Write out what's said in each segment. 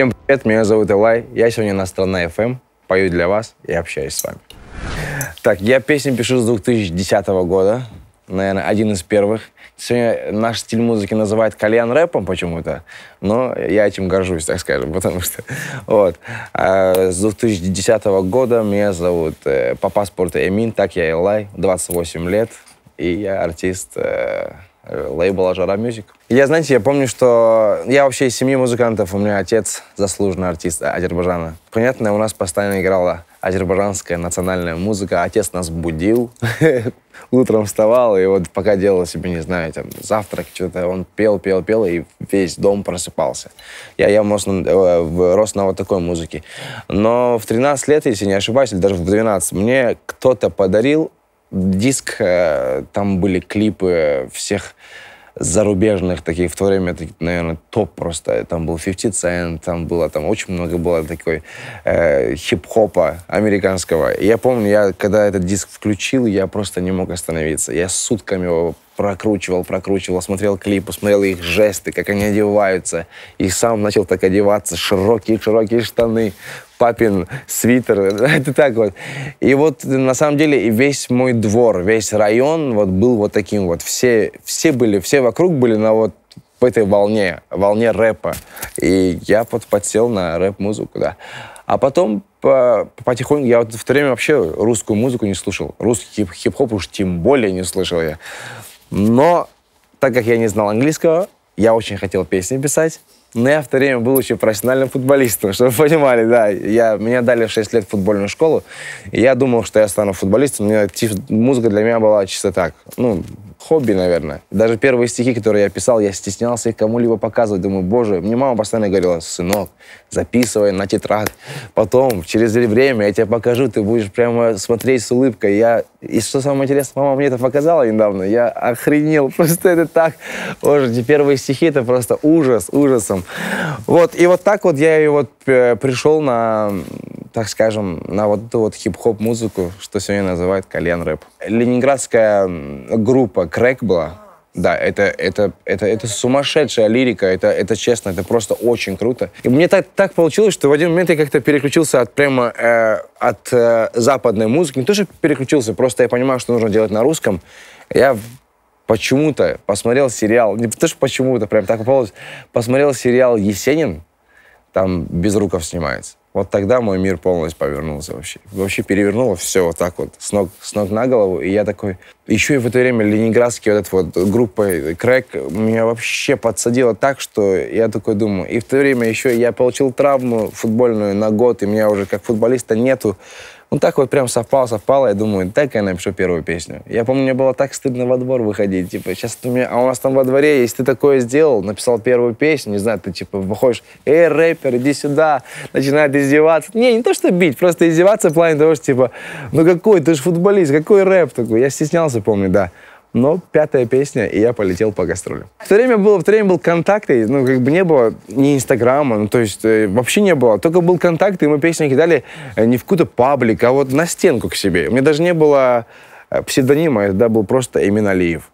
Всем привет, меня зовут Эллай. Я сегодня на Strana FM, пою для вас и общаюсь с вами. Так, я песни пишу с 2010 года. Наверное, один из первых. Сегодня наш стиль музыки называют Kalyan Рэпом почему-то, но я этим горжусь, так скажем, потому что... Вот. А с 2010 года меня зовут по паспорту Emin, так я Эллай, 28 лет, и я артист лейбла «Ажара Мюзик». Я, знаете, я помню, что я вообще из семьи музыкантов, у меня отец заслуженный артист Азербайджана. Понятно, у нас постоянно играла азербайджанская национальная музыка, отец нас будил, утром вставал, и вот пока делал себе, не знаю, там, завтрак, что-то, он пел, и весь дом просыпался. Я рос на вот такой музыке. Но в 13 лет, если не ошибаюсь, или даже в 12, мне кто-то подарил диск, там были клипы всех зарубежных, таких в то время, наверное, топ просто. Там был 50 Cent, там очень много было такой хип-хопа американского. И я помню, когда этот диск включил, я просто не мог остановиться. Я сутками его прокручивал, смотрел клипы, смотрел их жесты, как они одеваются. И сам начал так одеваться, широкие штаны, папин свитер, это так вот. И вот на самом деле весь мой двор, весь район вот был вот таким вот. Все вокруг были на вот в этой волне рэпа. И я подсел на рэп-музыку, да. А потом потихоньку, я вот в то время вообще русскую музыку не слушал, русский хип-хоп уж тем более не слышал я. Но так как я не знал английского, я очень хотел песни писать. Но я в то время был еще профессиональным футболистом, чтобы вы понимали, да. Меня дали в 6 лет в футбольную школу. И я думал, что я стану футболистом. Музыка для меня была чисто так. Ну, хобби, наверное. Даже первые стихи, которые я писал, я стеснялся их кому-либо показывать. Думаю, боже, мне мама постоянно говорила: сынок, записывай на тетрадь. Потом, через время, я тебе покажу, ты будешь прямо смотреть с улыбкой. И что самое интересное, мама мне это показала недавно. Я охренел, просто это так. Боже, эти первые стихи, это просто ужасом. Вот, и вот так вот я и вот пришел на... так скажем, на вот эту вот хип-хоп-музыку, что сегодня называют Kalyan Rap. Ленинградская группа Крэкбла, да, это сумасшедшая лирика, это честно, это просто очень круто. И мне так получилось, что в один момент я как-то переключился от западной музыки. Не то, что переключился, просто я понимаю, что нужно делать на русском. Я почему-то посмотрел сериал, не то, что почему-то, прям так получилось, посмотрел сериал «Есенин», там Безруков снимается. Вот тогда мой мир полностью повернулся вообще. Вообще перевернуло все вот так вот, с ног на голову. И я такой... Еще и в это время ленинградский вот эта вот группа Крэк меня вообще подсадила так, что я такой думаю... И в то время еще я получил травму футбольную на год, и меня уже как футболиста нету. Ну так вот прям совпало, я думаю, дай-ка я напишу первую песню. Я помню, мне было так стыдно во двор выходить, типа, сейчас ты меня... А у нас там во дворе, если ты такое сделал, написал первую песню, не знаю, ты типа выходишь, рэпер, иди сюда, начинает издеваться. Не то что бить, просто издеваться в плане того, что типа, ну какой, ты же футболист, какой рэп такой? Я стеснялся, помню, да. Но пятая песня, и я полетел по гастролям. В то время был контакт, и, ну, как бы не было ни Инстаграма, ну, то есть вообще не было. Только был контакт, и мы песни кидали не в какой-то паблик, а вот на стенку к себе. У меня даже не было псевдонима, это был просто Элвин Алиев.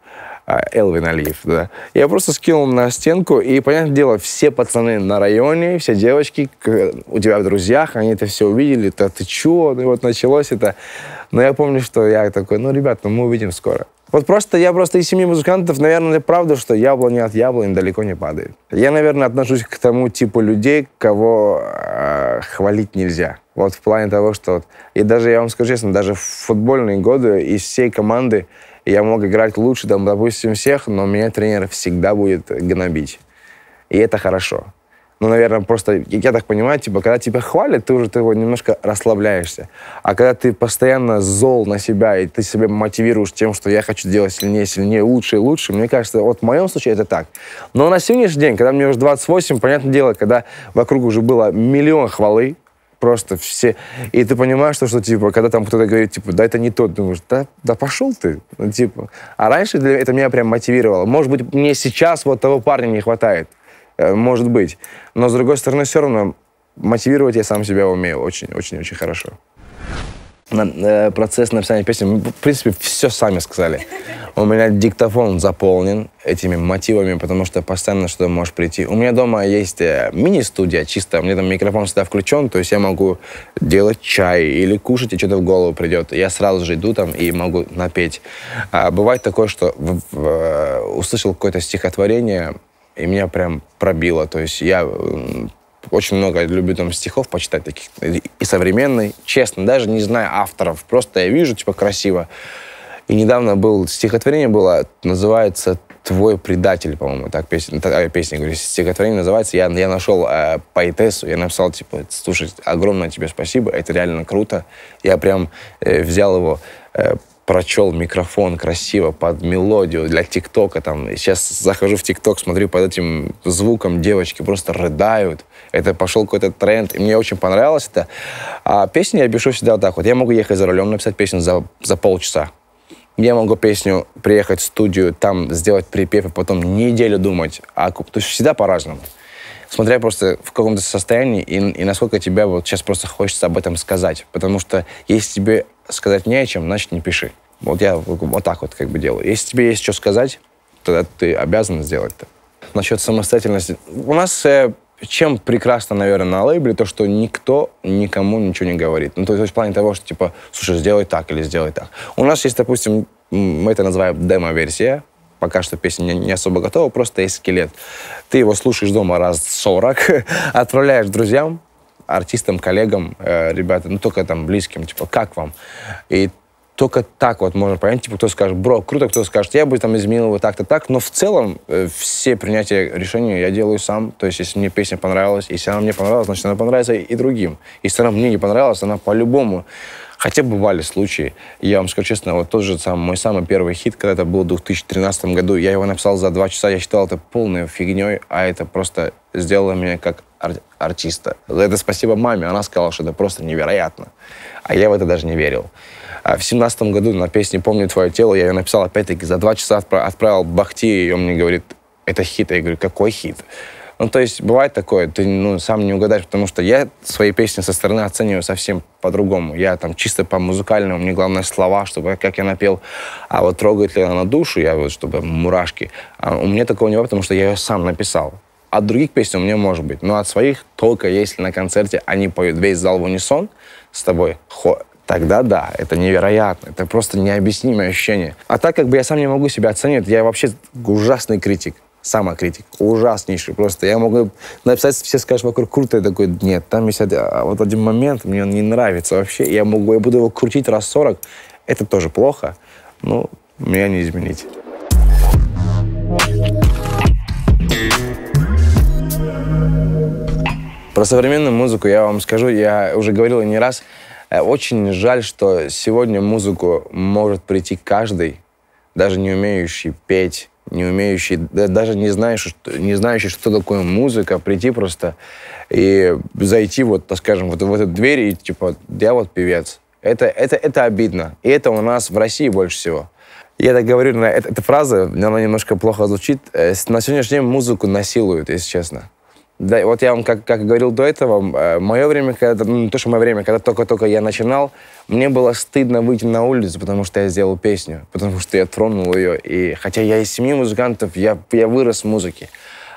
Элвин Алиев, да. Я просто скинул на стенку, и, понятное дело, все пацаны на районе, все девочки у тебя в друзьях, они это все увидели, да ты чё, ну, и вот началось это. Но я помню, что я такой, ну, ребят, ну, мы увидим скоро. Вот просто я из семьи музыкантов, наверное, правда, что яблони от яблонь далеко не падает. Я, наверное, отношусь к тому типу людей, кого хвалить нельзя. Вот в плане того, что... Вот, и даже, я вам скажу честно, даже в футбольные годы из всей команды я мог играть лучше, там, допустим, всех, но меня тренер всегда будет гнобить. И это хорошо. Ну, наверное, просто, я так понимаю, типа, когда тебя хвалят, ты уже немножко расслабляешься. А когда ты постоянно зол на себя, и ты себя мотивируешь тем, что я хочу делать сильнее, лучше и лучше, мне кажется, вот в моем случае это так. Но на сегодняшний день, когда мне уже 28, понятное дело, когда вокруг уже было миллион хвалы, просто все. И ты понимаешь, что типа, когда там кто-то говорит, типа, да это не тот, думаешь, да пошел ты, ну, типа. А раньше это меня прям мотивировало. Может быть, мне сейчас вот того парня не хватает. Может быть. Но, с другой стороны, все равно мотивировать я сам себя умею очень-очень-очень хорошо. процесс написания песни, мы, в принципе, все сами сказали. У меня диктофон заполнен этими мотивами, потому что постоянно что-то может прийти. У меня дома есть мини-студия чисто, у меня там микрофон всегда включен, то есть я могу делать чай или кушать, и что-то в голову придет. Я сразу же иду там и могу напеть. А бывает такое, что услышал какое-то стихотворение, и меня прям пробило, то есть я... Очень много люблю там стихов почитать, таких и современные, честно, даже не знаю авторов, просто я вижу, типа, красиво. И недавно был, стихотворение было, называется «Твой предатель», по-моему, так песня, говорю, стихотворение называется. Я нашел поэтессу, я написал, типа, слушай, огромное тебе спасибо, это реально круто. Я прям взял его... прочел микрофон красиво под мелодию для ТикТока. Сейчас захожу в ТикТок, смотрю под этим звуком, девочки просто рыдают. Это пошел какой-то тренд, и мне очень понравилось это. А песни я пишу всегда вот так вот. Я могу ехать за рулем, написать песню за полчаса. Я могу песню приехать в студию, там сделать припев, и потом неделю думать. То есть всегда по-разному. Смотря просто в каком-то состоянии, и насколько тебя вот сейчас просто хочется об этом сказать. Потому что если тебе сказать не о чем, значит, не пиши. Вот я вот так вот как бы делаю. Если тебе есть что сказать, тогда ты обязан сделать это. Насчет самостоятельности. У нас чем прекрасно, наверное, на лейбле, то, что никто никому ничего не говорит. Ну, то есть в плане того, что типа, слушай, сделай так или сделай так. У нас есть, допустим, мы это называем демо-версия. Пока что песня не особо готова, просто есть скелет. Ты его слушаешь дома раз 40, отправляешь друзьям, артистам, коллегам, ребята, ну только там близким, типа, как вам? И только так вот можно понять, типа, кто скажет, бро, круто, кто скажет, я бы там изменил его так-то так, но в целом все принятия решений я делаю сам, то есть если мне песня понравилась, если она мне понравилась, значит, она понравится и другим. Если она мне не понравилась, она по-любому... Хотя бывали случаи, я вам скажу честно, вот тот же мой самый первый хит, когда это был в 2013 году, я его написал за 2 часа, я считал это полной фигней, а это просто сделало меня как артиста. За это спасибо маме, она сказала, что это просто невероятно, а я в это даже не верил. А в 2017 году на песне «Помню твое тело» я ее написал опять-таки за 2 часа, отправил Бахти, и он мне говорит, это хит, я говорю, какой хит? Ну, то есть, бывает такое, ты сам не угадаешь, потому что я свои песни со стороны оцениваю совсем по-другому. Я там чисто по-музыкальному, мне главное слова, чтобы как я напел. А вот трогает ли она душу, я вот, чтобы мурашки. А у меня такого не было, потому что я ее сам написал. От других песен у меня может быть, но от своих только если на концерте они поют весь зал в унисон с тобой, тогда да, это невероятно, это просто необъяснимое ощущение. А так как бы я сам не могу себя оценивать, я вообще ужасный критик. Самокритик, ужаснейший просто. Я могу написать, все скажут вокруг, круто, я такой, нет, там есть вот один момент, мне он не нравится вообще, я буду его крутить раз 40, это тоже плохо, но меня не изменить. Про современную музыку я вам скажу, я уже говорил не раз, очень жаль, что сегодня музыку может прийти каждый, даже не умеющий петь, не умеющий, даже не знающий, что такое музыка, прийти просто и зайти, вот, скажем, вот в эту дверь и типа, я вот певец. Это обидно. И это у нас в России больше всего. Я так говорю, эта фраза, она немножко плохо звучит. На сегодняшний день музыку насилуют, если честно. Да, вот я вам, как говорил до этого, мое время, когда только-только я начинал, мне было стыдно выйти на улицу, потому что я сделал песню, потому что я тронул ее. И хотя я из семьи музыкантов, я вырос в музыке.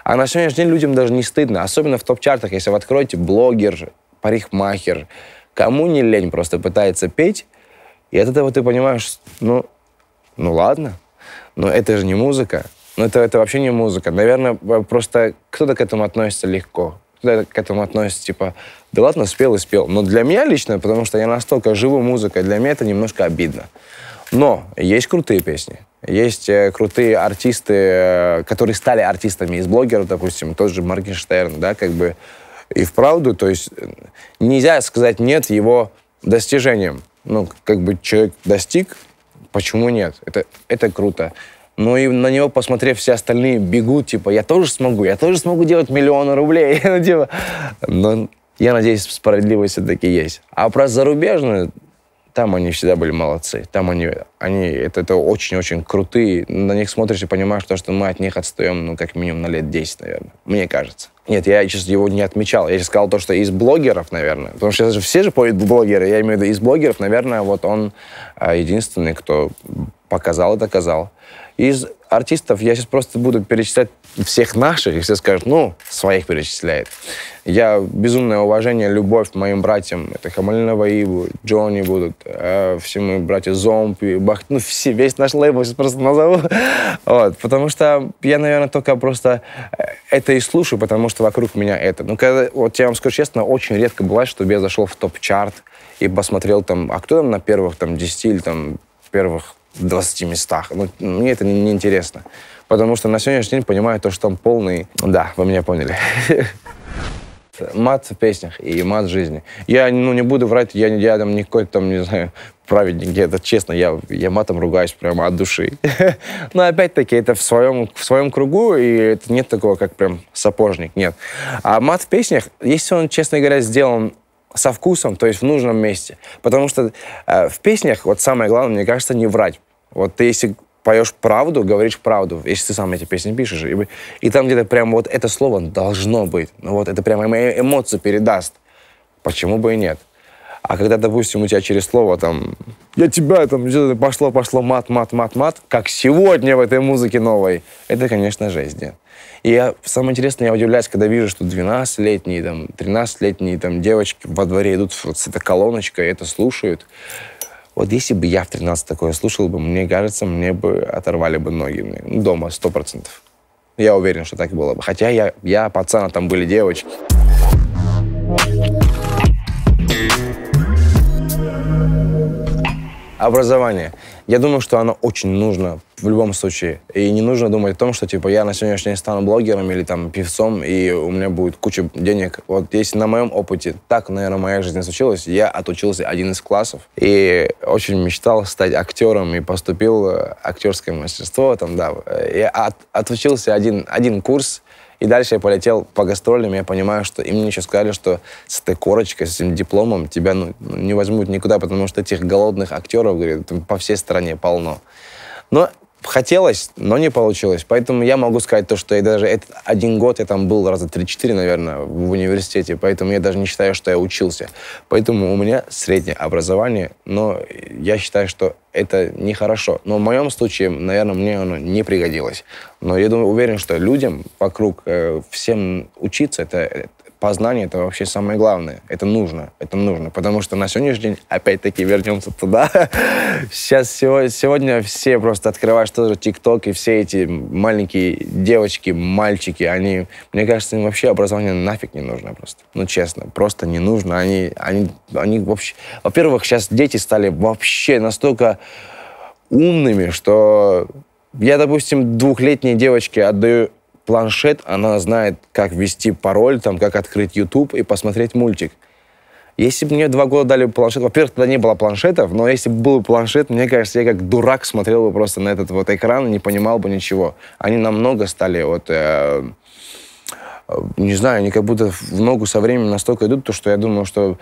А на сегодняшний день людям даже не стыдно, особенно в топ-чартах, если вы откроете блогер, парикмахер, кому не лень просто пытается петь, и от этого ты понимаешь, ну ладно, но это же не музыка. Но это вообще не музыка. Наверное, просто кто-то к этому относится легко. Кто-то к этому относится, типа, да ладно, спел и спел. Но для меня лично, потому что я настолько живу музыкой, для меня это немножко обидно. Но есть крутые песни. Есть крутые артисты, которые стали артистами из блогеров, допустим, тот же Моргенштерн, да, как бы. И вправду, то есть нельзя сказать нет его достижениям. Ну, как бы человек достиг, почему нет? Это круто. Ну и на него, посмотрев, все остальные бегут, типа, я тоже смогу делать миллионы рублей. Но я надеюсь, справедливость все-таки есть. А про зарубежную Там они всегда были молодцы. Там они это очень-очень крутые. На них смотришь и понимаешь, что мы от них отстаем, ну, как минимум, на лет 10, наверное. Мне кажется. Нет, я сейчас его не отмечал. Я сейчас сказал то, что из блогеров, наверное. Потому что сейчас все же поют блогеры. Я имею в виду, из блогеров, наверное, вот он единственный, кто показал и доказал. Из артистов я сейчас просто буду перечислять всех наших, и все скажут, ну, своих перечисляет. Я безумное уважение, любовь к моим братьям. Это Хамалинова и Джонни будут, все мои братья Зомби, Бах, ну, все, весь наш лейбл сейчас просто назову. Вот, потому что я, наверное, только просто это и слушаю, потому что вокруг меня это. Ну, когда, вот я вам скажу честно, очень редко бывает, чтобы я зашел в топ-чарт и посмотрел там, а кто там на первых там 10 или там первых 20 местах. Ну, мне это не интересно. Потому что на сегодняшний день понимаю то, что там полный... Да, вы меня поняли. Мат в песнях и мат в жизни. Я, ну, не буду врать, я там не какой-то там, не знаю, праведник. Это честно, я матом ругаюсь прямо от души. Но опять-таки это в своем кругу, и это нет такого, как прям сапожник, нет. А мат в песнях, если он, честно говоря, сделан со вкусом, то есть в нужном месте. Потому что в песнях, вот самое главное, мне кажется, не врать. Вот ты если поешь правду, говоришь правду, если ты сам эти песни пишешь. И там где-то прям вот это слово должно быть. Ну вот это прям мои эмоции передаст. Почему бы и нет? А когда, допустим, у тебя через слово там «я тебя» там пошло-пошло мат-мат-мат-мат, как сегодня в этой музыке новой, это, конечно, жесть, нет. И самое интересное, я удивляюсь, когда вижу, что 12-летние, 13-летние девочки во дворе идут вот с этой колоночкой, это слушают. Вот если бы я в 13 такое слушал бы, мне кажется, мне бы оторвали бы ноги дома 100%. Я уверен, что так было бы. Хотя я пацан, а там были девочки. Образование. Я думаю, что оно очень нужно в любом случае. И не нужно думать о том, что типа я на сегодняшний день стану блогером или там певцом, и у меня будет куча денег. Вот если на моем опыте так, наверное, моя жизнь случилась, я отучился один из классов и очень мечтал стать актером и поступил в актерское мастерство. Там, да. Я отучился один курс. И дальше я полетел по гастролям, я понимаю, что им мне еще сказали, что с этой корочкой, с этим дипломом тебя не возьмут никуда, потому что этих голодных актеров, говорят, по всей стране полно. Но хотелось, но не получилось. Поэтому я могу сказать то, что я даже этот один год я там был раза 3-4, наверное, в университете, поэтому я даже не считаю, что я учился. Поэтому у меня среднее образование, но я считаю, что это нехорошо. Но в моем случае, наверное, мне оно не пригодилось. Но я думаю, уверен, что людям вокруг, всем учиться, это познание, это вообще самое главное. Это нужно, потому что на сегодняшний день, опять-таки, вернемся туда. Сейчас, сегодня все просто открывают тоже ТикТок, и все эти маленькие девочки, мальчики, они, мне кажется, им вообще образование нафиг не нужно просто. Ну, честно, просто не нужно. Они вообще... Во-первых, сейчас дети стали вообще настолько умными, что я, допустим, двухлетней девочке отдаю планшет, она знает, как ввести пароль, там, как открыть YouTube и посмотреть мультик. Если бы мне 2 года дали планшет, во-первых, тогда не было планшетов, но если бы был планшет, мне кажется, я как дурак смотрел бы просто на этот вот экран и не понимал бы ничего. Они намного стали вот... не знаю, они как будто в ногу со временем настолько идут, то, что я думаю, что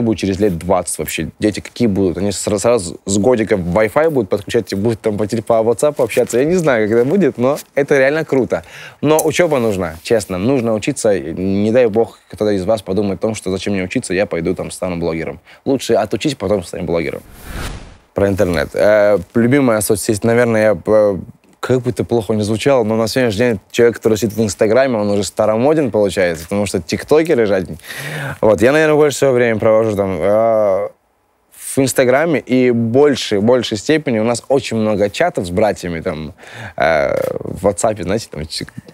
будет через лет 20 вообще? Дети какие будут? Они сразу с годика Wi-Fi будут подключать и будут там по WhatsApp общаться. Я не знаю, как это будет, но это реально круто. Но учеба нужна, честно. Нужно учиться. Не дай бог, кто-то из вас подумает о том, что зачем мне учиться, я пойду там стану блогером. Лучше отучись, потом стану блогером. Про интернет. Любимая соцсеть, наверное, я... Как бы это плохо не звучало, но на сегодняшний день человек, который сидит в Инстаграме, он уже старомоден, получается, потому что тиктокеры жадненькие. Вот, я, наверное, больше всего времени провожу там в Инстаграме, и большей степени у нас очень много чатов с братьями, там, в WhatsApp, знаете, там,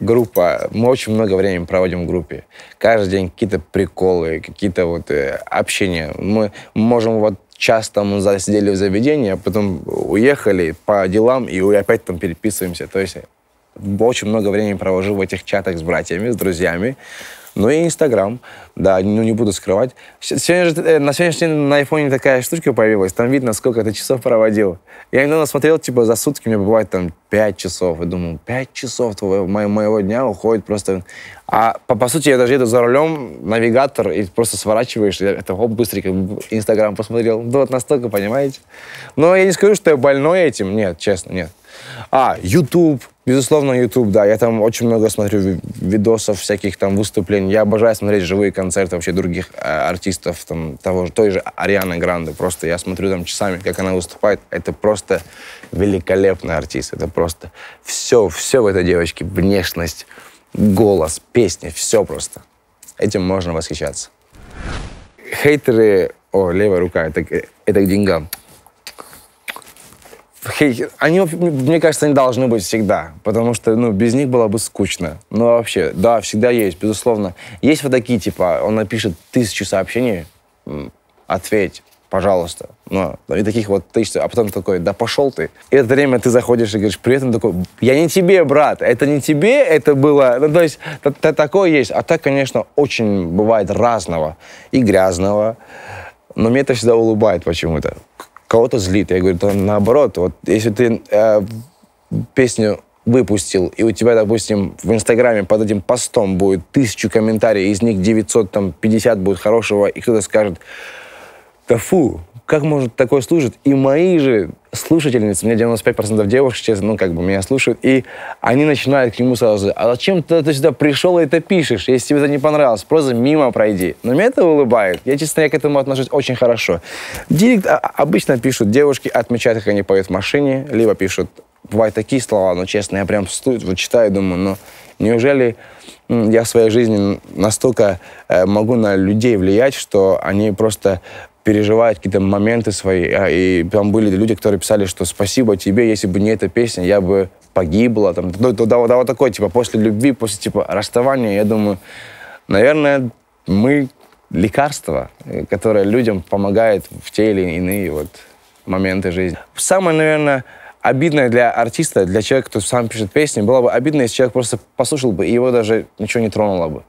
группа. Мы очень много времени проводим в группе. Каждый день какие-то приколы, какие-то вот общения. Мы можем вот часто мы засидели в заведении, а потом уехали по делам и опять там переписываемся. То есть очень много времени провожу в этих чатах с братьями, с друзьями. но и Инстаграм. Да, ну не буду скрывать. На сегодняшний день на айфоне такая штучка появилась, там видно, сколько ты часов проводил. Я иногда смотрел, типа, за сутки у меня бывает там 5 часов, и думаю, 5 часов моего дня уходит просто... А по сути, я даже еду за рулем, навигатор, и просто сворачиваешь, и это хоп, быстренько Инстаграм посмотрел. Да вот настолько, понимаете? Но я не скажу, что я больной этим, нет, честно, нет. А, YouTube. Безусловно, YouTube, да. Я там очень много смотрю видосов, всяких там выступлений. Я обожаю смотреть живые концерты вообще других артистов, там, той же Арианы Гранде. Просто я смотрю там часами, как она выступает. Это просто великолепный артист. Это просто все в этой девочке. Внешность, голос, песни, все просто. Этим можно восхищаться. Хейтеры... О, левая рука, это к деньгам. Они, мне кажется, они должны быть всегда, потому что, ну, без них было бы скучно. Но вообще, да, всегда есть, безусловно. Есть вот такие, типа, он напишет 1000 сообщений, ответь, пожалуйста. Но и таких вот 1000, а потом такой, да пошел ты. И это время ты заходишь и говоришь, при этом такой, я не тебе, брат, это не тебе, это было, ну, то есть, такое есть. А так, конечно, очень бывает разного и грязного, но мне это всегда улыбает почему-то. Кого-то злит. Я говорю, наоборот, вот если ты песню выпустил, и у тебя, допустим, в Инстаграме под этим постом будет 1000 комментариев, из них 950 будет хорошего, и кто-то скажет, да фу, как может такое слушать? И мои же слушательницы, у меня 95% девушек, честно, ну, как бы меня слушают, и они начинают к нему сразу, а зачем ты сюда пришел и это пишешь, если тебе это не понравилось, просто мимо пройди. Но меня это улыбает. Я, честно, я к этому отношусь очень хорошо. Директ обычно пишут девушки, отмечают, как они поют в машине, либо пишут, бывают такие слова, но, честно, я прям вот читаю, думаю, ну, неужели я в своей жизни настолько могу на людей влиять, что они просто... переживают какие-то моменты свои. И там были люди, которые писали, что спасибо тебе, если бы не эта песня, я бы погибла. Там, да, вот такой, типа, после любви, после, типа, расставания, я думаю, наверное, мы лекарство, которое людям помогает в те или иные вот моменты жизни. Самое, наверное, обидное для артиста, для человека, кто сам пишет песни, было бы обидно, если человек просто послушал бы, и его даже ничего не тронуло бы.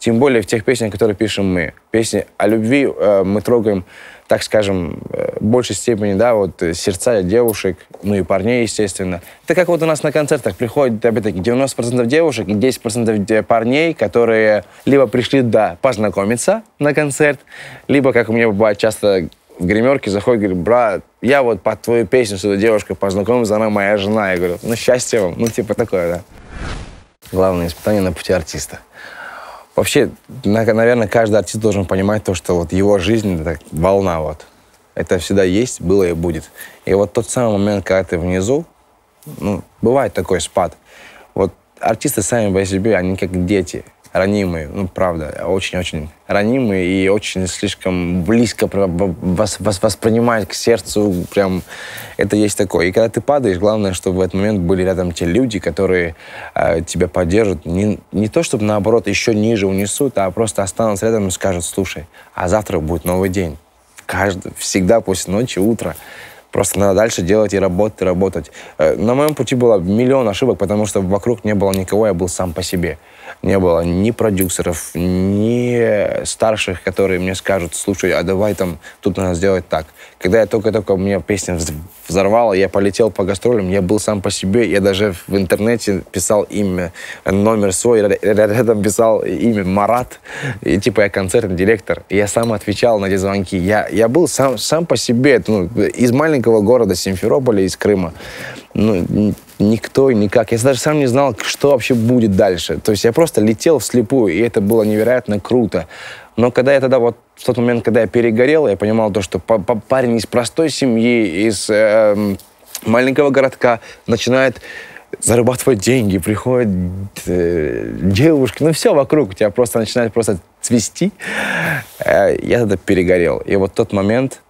Тем более в тех песнях, которые пишем мы. Песни о любви мы трогаем, так скажем, в большей степени, да, вот сердца девушек, ну и парней, естественно. Это как вот у нас на концертах приходит, опять-таки, 90% девушек и 10% парней, которые либо пришли, да, познакомиться на концерт, либо, как у меня бывает часто в гримерке, заходит и говорит, брат, я вот под твою песню с этой девушкой познакомилась, она моя жена. Я говорю, ну, счастья вам, ну, типа такое, да. Главное испытание на пути артиста. Вообще, наверное, каждый артист должен понимать то, что вот его жизнь, это волна вот. Это всегда есть, было и будет. И вот тот самый момент, когда ты внизу, ну, бывает такой спад. Вот артисты сами по себе, они как дети, ранимые, ну, правда, очень-очень ранимые и очень слишком близко воспринимают к сердцу, прям, это есть такое. И когда ты падаешь, главное, чтобы в этот момент были рядом те люди, которые тебя поддержат. Не то, чтобы, наоборот, еще ниже унесут, а просто останутся рядом и скажут, слушай, а завтра будет новый день. Всегда после ночи, утро. Просто надо дальше делать и работать, и работать. На моем пути было миллион ошибок, потому что вокруг не было никого, я был сам по себе. Не было ни продюсеров, ни старших, которые мне скажут, слушай, а давай там, тут надо сделать так. Когда я только-только, у меня песня взорвала, я полетел по гастролям, я был сам по себе, я даже в интернете писал имя, номер свой, рядом писал имя Марат, и типа я концертный директор, и я сам отвечал на эти звонки. Я был сам по себе, ну, из маленького города Симферополя, из Крыма. Ну, никто и никак. Я даже сам не знал, что вообще будет дальше. То есть я просто летел вслепую, и это было невероятно круто. Но когда я тогда вот, в тот момент, когда я перегорел, я понимал то, что парень из простой семьи, из маленького городка начинает зарабатывать деньги, приходят девушки, ну все вокруг, тебя просто начинает просто цвести. Я тогда перегорел. И вот в тот момент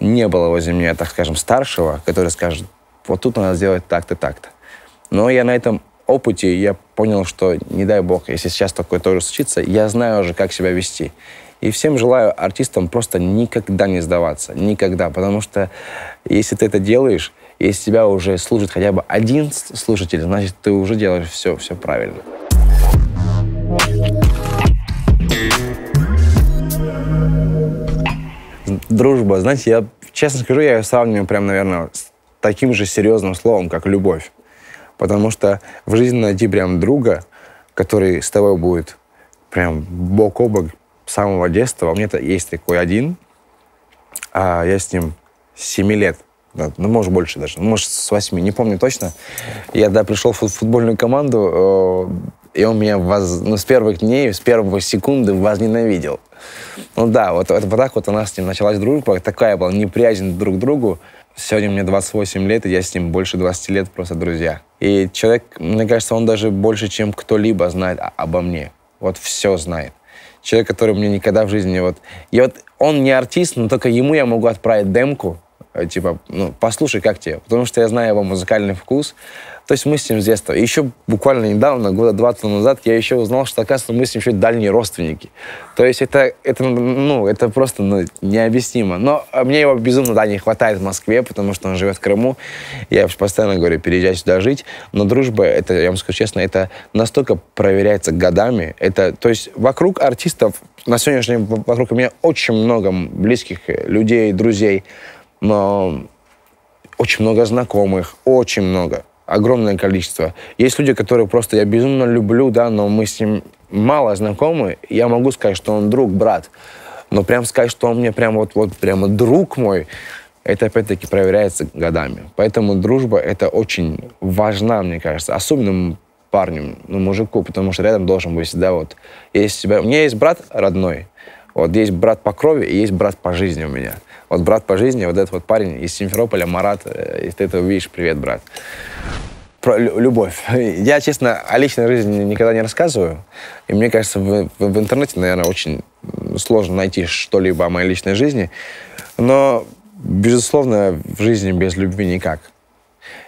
не было возле меня, так скажем, старшего, который скажет, вот тут надо сделать так-то, так-то. Но я на этом опыте, я понял, что, не дай бог, если сейчас такое тоже случится, я знаю уже, как себя вести. И всем желаю артистам просто никогда не сдаваться. Никогда. Потому что если ты это делаешь, если тебя уже служит хотя бы один слушатель, значит, ты уже делаешь все правильно. Дружба. Знаете, я, честно скажу, я ее сравниваю прям, наверное, с таким же серьезным словом, как любовь. Потому что в жизни найти прям друга, который с тобой будет прям бок о бок с самого детства. У меня-то есть такой один, а я с ним с 7 лет. Ну, может, больше даже. Может, с 8, не помню точно. Я, да, пришел в футбольную команду, и он меня с первых дней, с первой секунды возненавидел. Ну да, вот это вот так вот у нас с ним началась дружба. Такая была неприязнь друг к другу. Сегодня мне 28 лет, и я с ним больше 20 лет просто друзья. И человек, мне кажется, он даже больше, чем кто-либо знает обо мне. Вот все знает. Человек, который мне никогда в жизни... И он не артист, но только ему я могу отправить демку. Типа, ну, послушай, как тебе. Потому что я знаю его музыкальный вкус. То есть мы с ним с детства. И еще буквально недавно, года 20 назад, я еще узнал, что, оказывается, мы с ним еще дальние родственники. То есть это просто необъяснимо. Но мне его безумно, да, не хватает в Москве, потому что он живет в Крыму. Я постоянно говорю, переезжай сюда жить. Но дружба, это, я вам скажу честно, это настолько проверяется годами. То есть вокруг артистов, на сегодняшний день вокруг меня очень много близких людей, друзей, но очень много знакомых, очень много. Огромное количество. Есть люди, которые просто я безумно люблю, да, но мы с ним мало знакомы. Я могу сказать, что он друг, брат. Но прям сказать, что он мне прям вот прямо друг мой, это опять-таки проверяется годами. Поэтому дружба это очень важна, мне кажется, особенно парню, ну, мужику, потому что рядом должен быть всегда вот. У меня есть брат родной, вот есть брат по крови и есть брат по жизни у меня. Вот брат по жизни, вот этот вот парень из Симферополя, Марат, если ты это увидишь, привет, брат. Про любовь. Я, честно, о личной жизни никогда не рассказываю. И мне кажется, в интернете, наверное, очень сложно найти что-либо о моей личной жизни. Но, безусловно, в жизни без любви никак.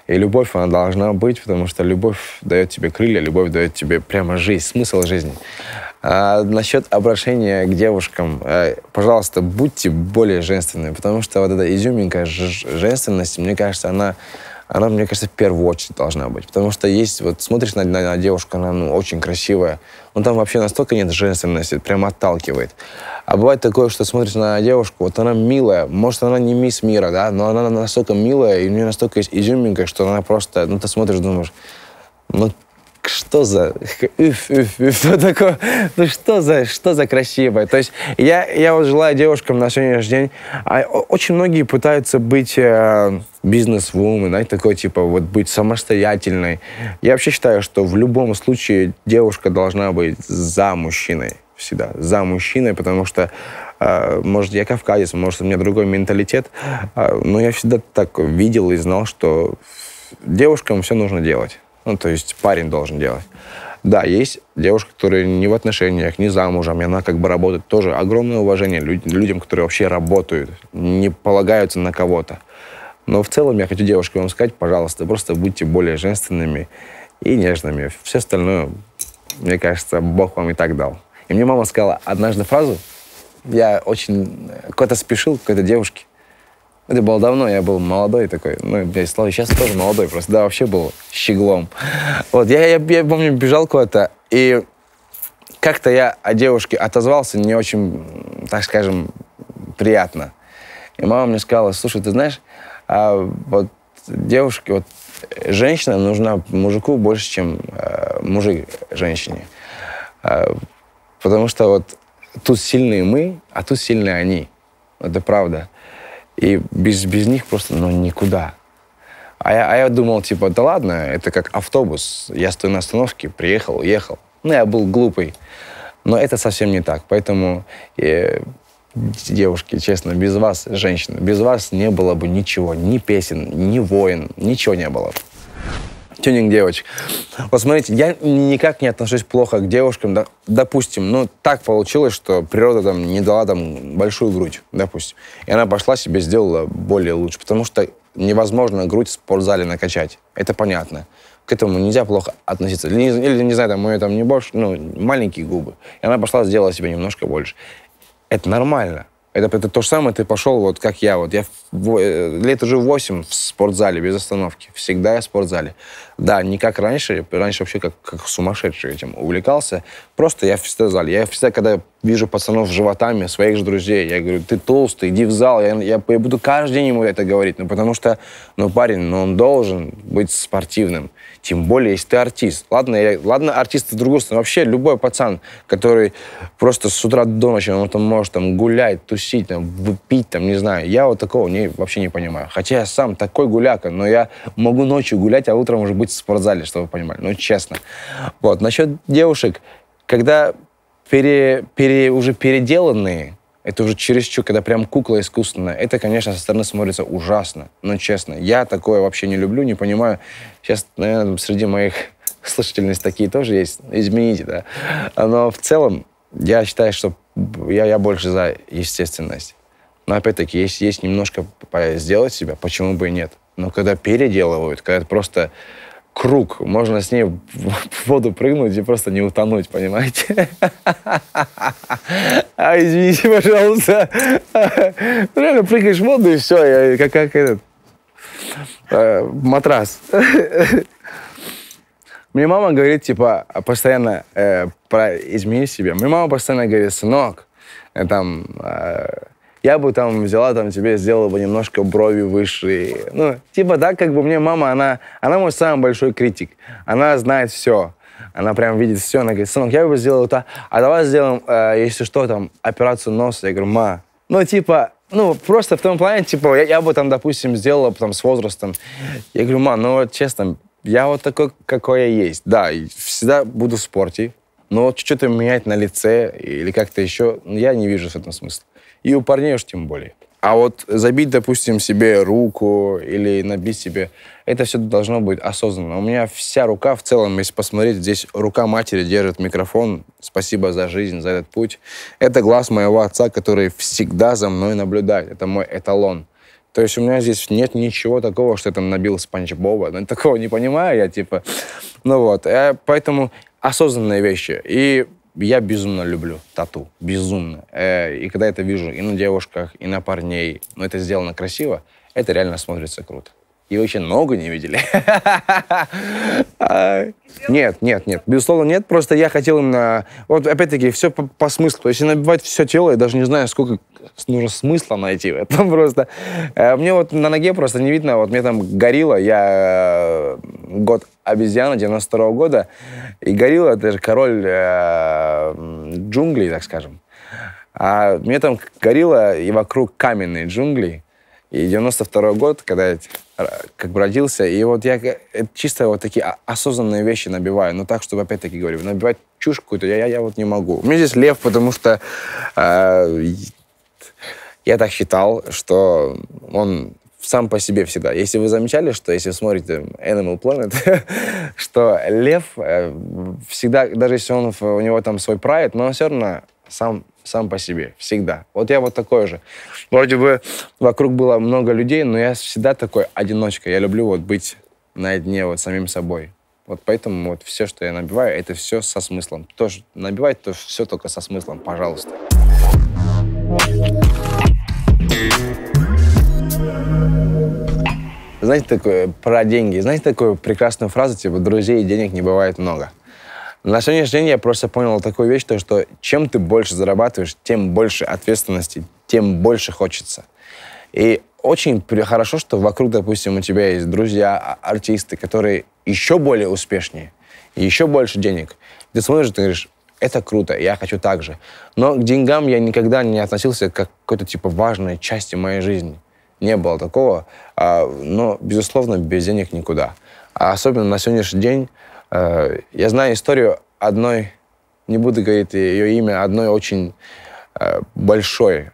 И любовь, она должна быть, потому что любовь дает тебе крылья, любовь дает тебе прямо жизнь, смысл жизни. А насчет обращения к девушкам, пожалуйста, будьте более женственными, потому что вот эта изюминка женственности, мне кажется, она, мне кажется, в первую очередь должна быть. Потому что есть, вот смотришь на девушку, она очень красивая, но там вообще настолько нет женственности, прям отталкивает. А бывает такое, что смотришь на девушку, вот она милая, может, она не мисс мира, да, но она настолько милая, и у нее настолько есть изюминка, что она просто, ну, ты смотришь, думаешь, ну, что за... Что такое? Ну что за красивое? То есть я вот желаю девушкам на сегодняшний день... Очень многие пытаются быть бизнес-вумен, знаете, такой типа вот быть самостоятельной. Я вообще считаю, что в любом случае девушка должна быть за мужчиной. Всегда за мужчиной, потому что, может, я кавказец, может, у меня другой менталитет, но я всегда так видел и знал, что девушкам все нужно делать. Ну, то есть парень должен делать. Да, есть девушка, которая не в отношениях, не замужем, и она как бы работает. Тоже огромное уважение людям, которые вообще работают, не полагаются на кого-то. Но в целом я хочу девушке вам сказать, пожалуйста, просто будьте более женственными и нежными. Все остальное, мне кажется, Бог вам и так дал. И мне мама сказала однажды фразу, я очень куда-то спешил к какой-то девушке. Это было давно, я был молодой такой, ну, сейчас тоже молодой просто, да, вообще был щеглом. Вот, я помню, бежал куда-то, и как-то я о девушке отозвался не очень, так скажем, приятно. И мама мне сказала, слушай, ты знаешь, вот девушке, вот женщина нужна мужику больше, чем мужик женщине. Потому что вот тут сильные мы, а тут сильные они. Это правда. И без них просто, ну, никуда. А я думал, типа, да ладно, это как автобус. Я стою на остановке, приехал, уехал. Ну, я был глупый. Но это совсем не так. Поэтому, девушки, честно, без вас, женщины, без вас не было бы ничего. Ни песен, ни войн, ничего не было. Тюнинг девочек. Вот смотрите, я никак не отношусь плохо к девушкам. Да, допустим, ну так получилось, что природа там не дала там большую грудь, допустим. И она пошла себе сделала более лучше, потому что невозможно грудь в спортзале накачать. Это понятно. К этому нельзя плохо относиться. Или не знаю, там у нее там не больше, ну маленькие губы. И она пошла сделала себе немножко больше. Это нормально. Это то же самое, ты пошел, вот как я. Вот я лет уже 8 в спортзале без остановки. Всегда я в спортзале. Да, не как раньше. Раньше вообще как сумасшедший этим увлекался. Просто я всегда в зале. Я всегда, когда вижу пацанов с животами, своих же друзей, я говорю, ты толстый, иди в зал. Я буду каждый день ему это говорить. Ну, потому что, ну, парень, ну, он должен быть спортивным. Тем более, если ты артист. Ладно, артист с другой стороны. Вообще, любой пацан, который просто с утра до ночи, он там может там гулять, тусить, там, выпить, там, не знаю. Я вот такого вообще не понимаю. Хотя я сам такой гуляка, но я могу ночью гулять, а утром уже быть в спортзале, чтобы вы понимали. Ну, честно. Вот. Насчет девушек, когда уже переделанные, это уже чересчур, когда прям кукла искусственная. Это, конечно, со стороны смотрится ужасно. Но, честно, я такое вообще не люблю, не понимаю. Сейчас, наверное, среди моих слушательниц такие тоже есть. Измените, да. Но в целом я считаю, что я больше за естественность. Но, опять-таки, есть немножко сделать себя, почему бы и нет. Но когда переделывают, когда это просто круг, можно с ней в воду прыгнуть и просто не утонуть, понимаете? А, извините, пожалуйста. Реально прыгаешь в воду и все, как этот матрас. Мне мама говорит, типа, постоянно про измени себя. Мне мама постоянно говорит, сынок, там... Я бы там взяла, там тебе сделала бы немножко брови выше. Ну, типа, да, как бы мне мама, она мой самый большой критик. Она знает все. Она прям видит все. Она говорит, сынок, я бы сделала то, а давай сделаем, если что, там, операцию носа. Я говорю, ма. Ну, типа, ну, просто в том плане, типа, я бы там, допустим, сделала там с возрастом. Я говорю, ма, ну, вот честно, я вот такой, какой я есть. Да, всегда буду в спорте. Но вот что-то менять на лице или как-то еще, я не вижу в этом смысла. И у парней уж тем более. А вот забить, допустим, себе руку или набить себе, это все должно быть осознанно. У меня вся рука в целом, если посмотреть, здесь рука матери держит микрофон. Спасибо за жизнь, за этот путь. Это глаз моего отца, который всегда за мной наблюдает. Это мой эталон. То есть у меня здесь нет ничего такого, что я там набил Спанч Боба. Ну, такого не понимаю я, типа. Ну вот, поэтому осознанные вещи. И... Я безумно люблю тату, безумно. И когда это вижу и на девушках, и на парней, но это сделано красиво, это реально смотрится круто. И вы еще ногу не видели? Нет. Безусловно, нет. Просто я хотел именно... Вот, опять-таки, все по смыслу. Если набивать все тело, я даже не знаю, сколько нужно смысла найти в этом просто. Мне вот на ноге просто не видно. Вот мне там горилла. Я год обезьяна, 92-го года. И горилла — это же король джунглей, так скажем. А мне там горилла и вокруг каменные джунгли. И 92-й год, когда я как бы родился, и вот я чисто вот такие осознанные вещи набиваю, но так, чтобы, опять-таки, говорю, набивать чушь какую-то я вот не могу. У меня здесь лев, потому что я так считал, что он сам по себе всегда. Если вы замечали, что если вы смотрите Animal Planet, что лев всегда, даже если у него там свой прайд, но он все равно сам по себе, всегда. Вот я вот такой же. Вроде бы вокруг было много людей, но я всегда такой одиночка. Я люблю вот быть наедине вот самим собой. Вот поэтому вот все, что я набиваю, это все со смыслом. То, что набивать, то все только со смыслом, пожалуйста. Знаете, такое про деньги. Знаете такую прекрасную фразу, типа, друзей и денег не бывает много. На сегодняшний день я просто понял такую вещь, то, что чем ты больше зарабатываешь, тем больше ответственности, тем больше хочется. И очень хорошо, что вокруг, допустим, у тебя есть друзья, артисты, которые еще более успешнее, еще больше денег. Ты смотришь, ты говоришь, это круто, я хочу так же. Но к деньгам я никогда не относился как к какой-то типа важной части моей жизни. Не было такого, но, безусловно, без денег никуда. А особенно на сегодняшний день... Я знаю историю одной, не буду говорить ее имя, одной очень большой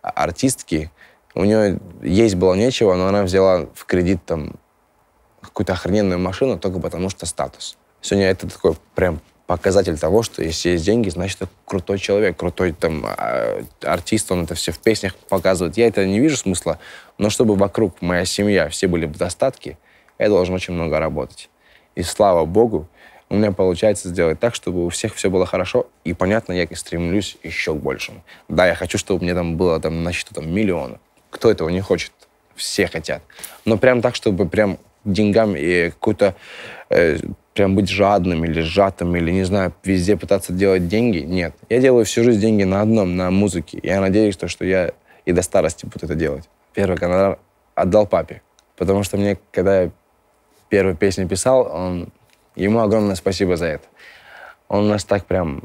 артистки. У нее есть было нечего, но она взяла в кредит там какую-то охрененную машину только потому, что статус. Сегодня это такой прям показатель того, что если есть деньги, значит, это крутой человек, крутой там артист, он это все в песнях показывает. Я это не вижу смысла, но чтобы вокруг моя семья все были в достатке, я должен очень много работать. И слава богу, у меня получается сделать так, чтобы у всех все было хорошо. И, понятно, я стремлюсь еще к большему. Да, я хочу, чтобы мне там было там, на счету там, миллион. Кто этого не хочет? Все хотят. Но прям так, чтобы прям деньгам и какую-то прям быть жадным или сжатым, или, не знаю, везде пытаться делать деньги. Нет. Я делаю всю жизнь деньги на одном, на музыке. Я надеюсь, что я и до старости буду это делать. Первый гонорар отдал папе. Потому что мне, когда я первую песню писал, ему огромное спасибо за это. Он нас так прям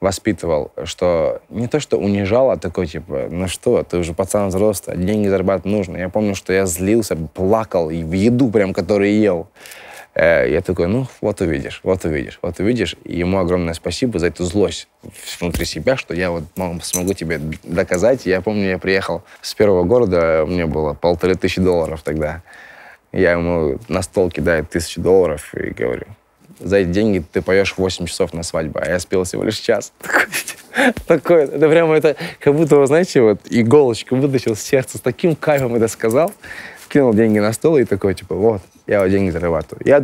воспитывал, что не то, что унижал, а такой, типа, ну что, ты уже пацан взрослый, деньги зарабатывать нужно. Я помню, что я злился, плакал, и в еду прям, которую ел. Я такой, ну, вот увидишь, вот увидишь, вот увидишь. И ему огромное спасибо за эту злость внутри себя, что я вот смогу тебе доказать. Я помню, я приехал с первого города, мне было $1500 тогда. Я ему на стол кидаю $1000 и говорю, за эти деньги ты поешь 8 часов на свадьбе, а я спел всего лишь час. Такое, это прямо, это как будто, вы знаете, вот иголочку вытащил с сердца, с таким кайфом это сказал, кинул деньги на стол и такой, типа, вот, я деньги зарабатываю. Я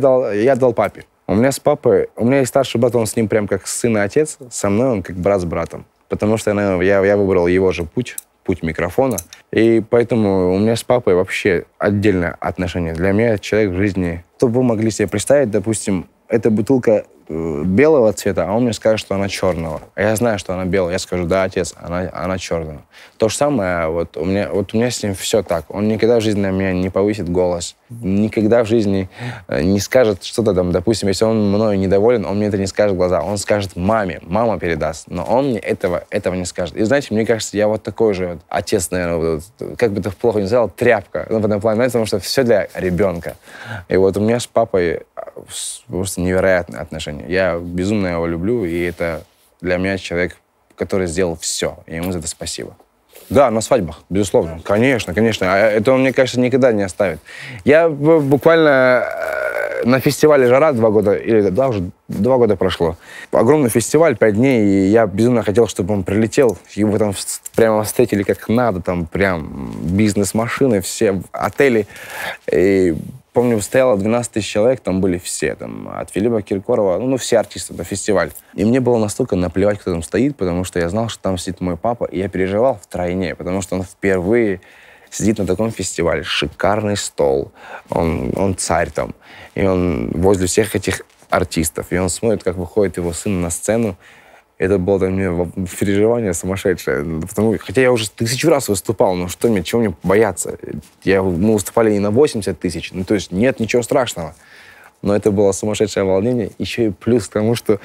дал папе. У меня с папой, у меня есть старший брат, он с ним прям как сын и отец, со мной он как брат с братом. Потому что, наверное, я выбрал его же путь микрофона, и поэтому у меня с папой вообще отдельное отношение. Для меня человек в жизни, что вы могли себе представить, допустим, эта бутылка белого цвета, а он мне скажет, что она черного. А я знаю, что она белая. Я скажу, да, отец, она черного. То же самое, вот у меня с ним все так. Он никогда в жизни на меня не повысит голос. Никогда в жизни не скажет что-то там, допустим, если он мною недоволен, он мне это не скажет в глаза. Он скажет маме, мама передаст. Но он мне этого не скажет. И знаете, мне кажется, я вот такой же вот отец, наверное, вот, как бы ты плохо не сказал, тряпка. Ну, в этом плане, знаете, потому что все для ребенка. И вот у меня с папой просто невероятные отношения. Я безумно его люблю, и это для меня человек, который сделал все. И ему за это спасибо. Да, на свадьбах, безусловно. Конечно, конечно. Это он, мне кажется, никогда не оставит. Я буквально на фестивале «Жара» 2 года, или да, уже 2 года прошло. Огромный фестиваль, 5 дней, и я безумно хотел, чтобы он прилетел. Его там прямо встретили как надо, там прям бизнес-машины, все отели. И помню, стояло 12 тысяч человек, там были все, там, от Филиппа Киркорова, ну, все артисты, это фестиваль. И мне было настолько наплевать, кто там стоит, потому что я знал, что там сидит мой папа, и я переживал втройне, потому что он впервые сидит на таком фестивале, шикарный стол, он царь там, и он возле всех этих артистов, и он смотрит, как выходит его сын на сцену. Это было для меня переживание сумасшедшее. Хотя я уже 1000 раз выступал, но что мне, чего мне бояться? Мы выступали не на 80 тысяч, ну то есть нет ничего страшного. Но это было сумасшедшее волнение. Еще и плюс к тому, что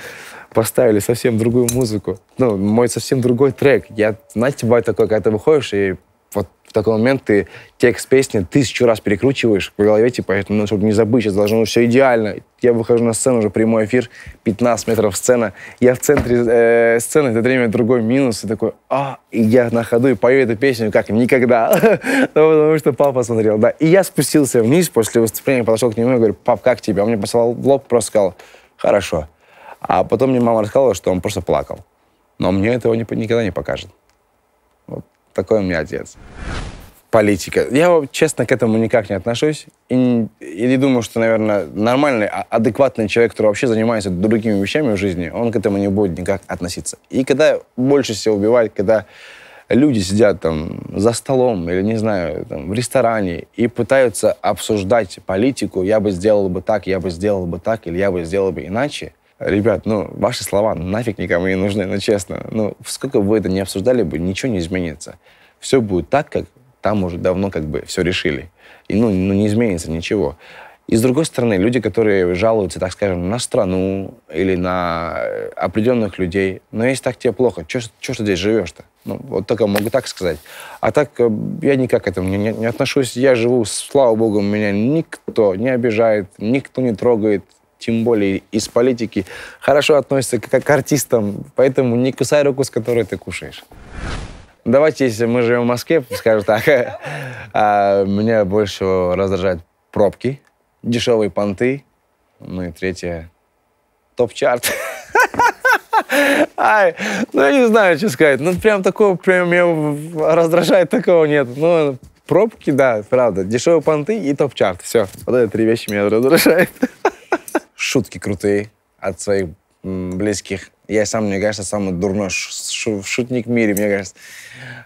поставили совсем другую музыку. Ну, мой совсем другой трек. Я, знаете, бывает такое, когда ты выходишь, и вот в такой момент ты текст песни 1000 раз перекручиваешь в голове, типа, ну, чтобы не забыть, сейчас должно быть все идеально. Я выхожу на сцену, уже прямой эфир, 15 метров сцена. Я в центре сцены, это время другой минус, и такой, и я на ходу и пою эту песню как никогда. Потому что папа смотрел, да. И я спустился вниз после выступления, подошел к нему и говорю, пап, как тебе? Он мне послал в лоб, просто сказал, хорошо. А потом мне мама рассказала, что он просто плакал. Но мне этого никогда не покажет. Такой у меня отец. Политика. Я, честно, к этому никак не отношусь. И думаю, что, наверное, нормальный, адекватный человек, который вообще занимается другими вещами в жизни, он к этому не будет никак относиться. И когда больше всего убивает, когда люди сидят там за столом или, не знаю, там, в ресторане и пытаются обсуждать политику, я бы сделал бы так, я бы сделал бы так, или я бы сделал бы иначе. Ребят, ну, ваши слова нафиг никому не нужны, ну, честно. Ну, сколько бы вы это ни обсуждали бы, ничего не изменится. Все будет так, как там уже давно как бы все решили. И, ну не изменится ничего. И, с другой стороны, люди, которые жалуются, так скажем, на страну или на определенных людей, но если так тебе плохо, чё ж ты здесь живешь-то? Ну, вот только могу так сказать. А так я никак к этому не отношусь. Я живу, слава богу, меня никто не обижает, никто не трогает. Тем более из политики, хорошо относятся к артистам, поэтому не кусай руку, с которой ты кушаешь. Давайте, если мы живем в Москве, скажем так, меня больше раздражают пробки, дешевые понты, ну и третье, топ-чарт. Ай, ну я не знаю, что сказать, ну прям такого, прям меня раздражает, такого нет. Ну, пробки, да, правда, дешевые понты и топ-чарт, все. Вот эти 3 вещи меня раздражают. Шутки крутые от своих близких. Я сам, мне кажется, самый дурной шутник в мире, мне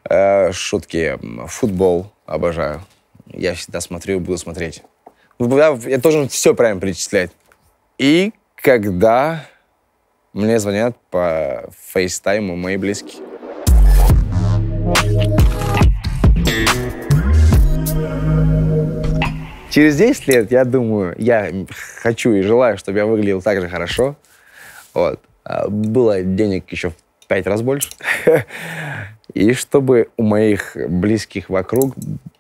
кажется. Шутки. Футбол обожаю. Я всегда смотрю и буду смотреть. Я должен все правильно перечислять. И когда мне звонят по фейстайму мои близкие. Через 10 лет, я думаю, я хочу и желаю, чтобы я выглядел так же хорошо. Вот. Было денег еще в 5 раз больше. И чтобы у моих близких вокруг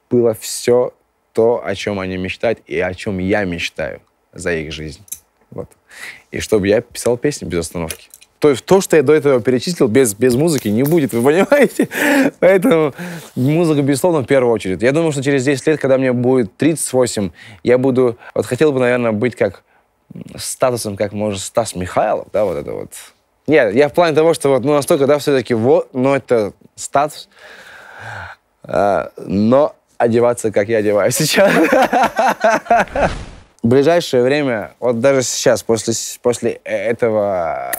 было все то, о чем они мечтают и о чем я мечтаю за их жизнь. Вот. И чтобы я писал песни без остановки. То есть то, что я до этого перечислил, без музыки не будет, вы понимаете? Поэтому музыка, безусловно, в первую очередь. Я думаю, что через 10 лет, когда мне будет 38, я буду... Вот хотел бы, наверное, быть как... статусом, как может, Стас Михайлов, да, вот это вот. Нет, я в плане того, что вот, ну, настолько, да, все-таки вот, но это статус. Но одеваться, как я одеваюсь сейчас. В ближайшее время, вот даже сейчас, после этого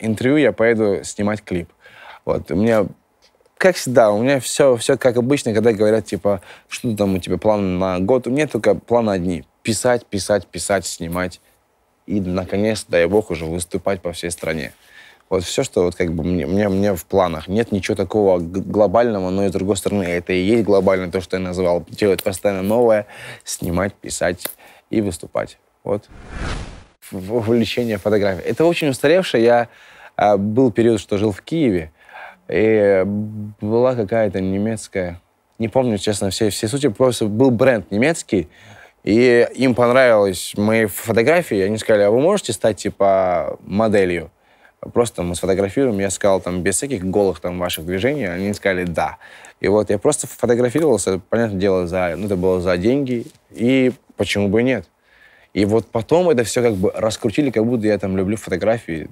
интервью я поеду снимать клип. Вот, у меня, как всегда, у меня все как обычно, когда говорят, типа, что там у тебя план на год, у меня только планы одни. Писать, писать, писать, снимать. И, наконец, дай бог, уже выступать по всей стране. Вот все, что вот как бы мне в планах. Нет ничего такого глобального, но, и с другой стороны, это и есть глобально, то, что я называл. Делать постоянно новое, снимать, писать и выступать. Вот. Увлечение фотографией. Это очень устаревшее. Я был период, что жил в Киеве, и была какая-то немецкая... Не помню, честно, все сути. Просто был бренд немецкий, и им понравились мои фотографии. Они сказали, а вы можете стать, типа, моделью? Просто мы сфотографируем. Я сказал, там, без всяких голых там ваших движений. Они сказали, да. И вот я просто фотографировался, понятное дело, ну, это было за деньги. И почему бы и нет? И вот потом это все как бы раскрутили, как будто я там люблю фотографии.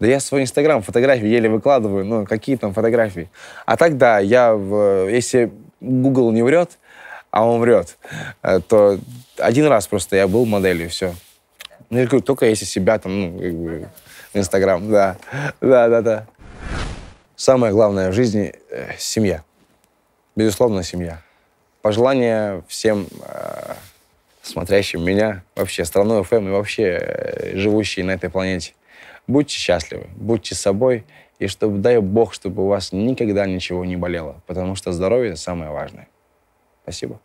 Да я свой Инстаграм фотографии еле выкладываю. Ну, какие там фотографии? А так, да, если Google не врет, а он врет, то один раз просто я был моделью, все. Ну, я говорю, только если себя там, ну, как бы, Инстаграм, да. Да. Самое главное в жизни — семья. Безусловно, семья. Пожелания всем смотрящим меня, вообще Страну FM и вообще живущие на этой планете. Будьте счастливы, будьте собой, и чтобы, дай бог, чтобы у вас никогда ничего не болело, потому что здоровье — самое важное. Спасибо.